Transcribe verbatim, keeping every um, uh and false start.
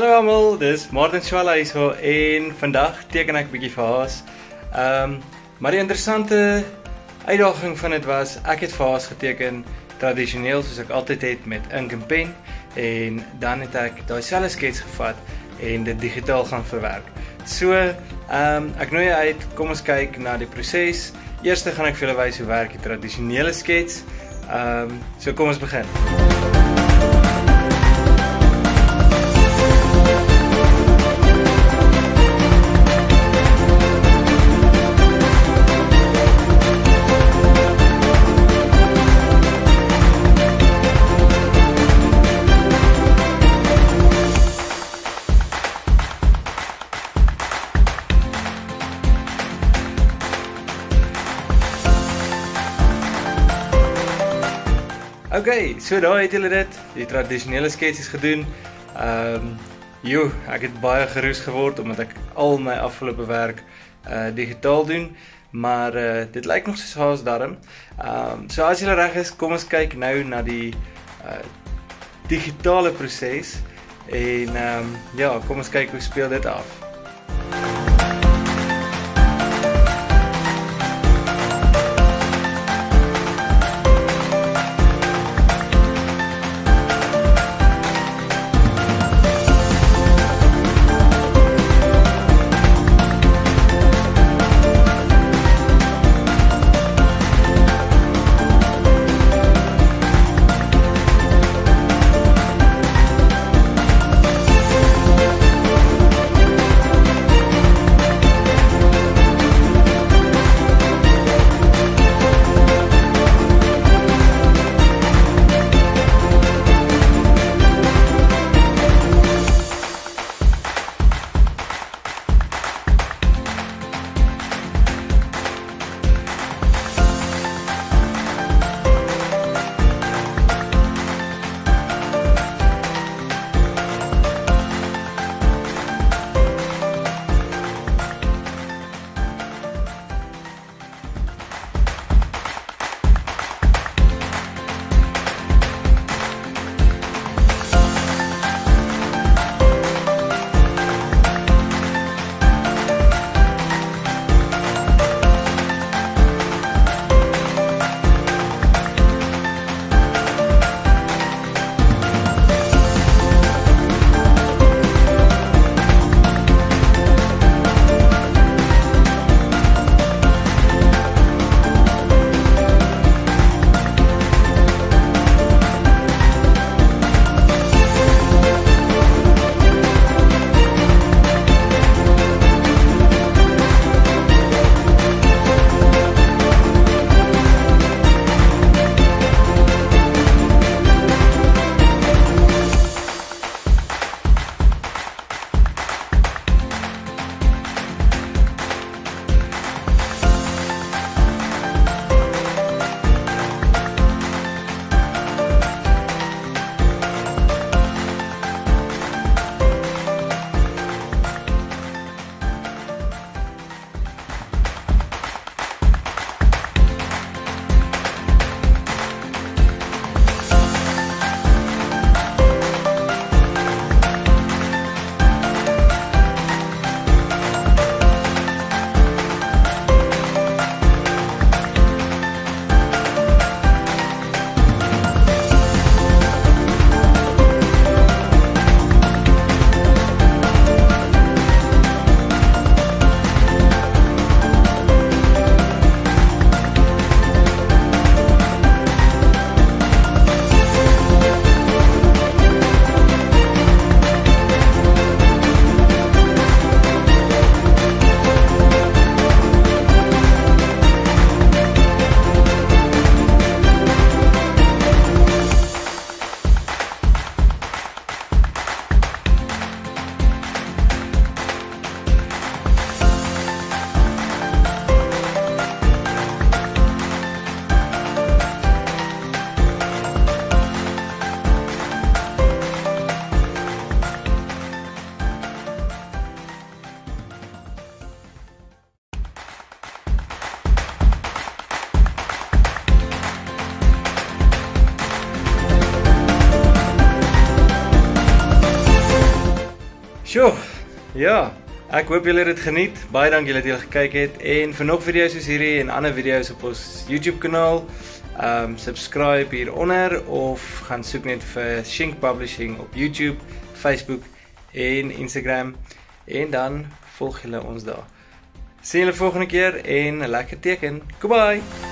Hallo allemaal, dit is Martin Sjawla hier en vandaag teken ik een beetje voor Haas. Um, maar die interessante uitdaging van het was, ik heb voor Haas geteken traditioneel zoals ik altijd deed met ink en pen. En dan heb ik diezelfde skets gevat en dit digitaal gaan verwerken. So, um, ek nooi jou uit, kom ons kyk na die proses. Eerste gaan ek vir julle wys hoe werk die tradisionele skets. Ehm, um, so kom ons begin. Oké, so daar het julle dit, die tradisionele sketches gedoen. Um, joh, ek het baie gerus geword omdat ek al my afgelope werk uh, digitaal doen, maar uh, dit lyk nog soos Haas daarom. Um, so as julle reg is, kom ons kyk nou na die uh, digitale proses en um, ja, kom ons kyk hoe speel dit af. Ja, ek hoop julle het dit geniet. Baie dankie dat julle gekyk het en vir nog video's soos hierdie en ander video's op ons YouTube kanaal, um, subscribe hieronder of gaan soek net vir Schink Publishing op YouTube, Facebook en Instagram en dan volg julle ons daar. Sien julle volgende keer en lekker teken. Goodbye.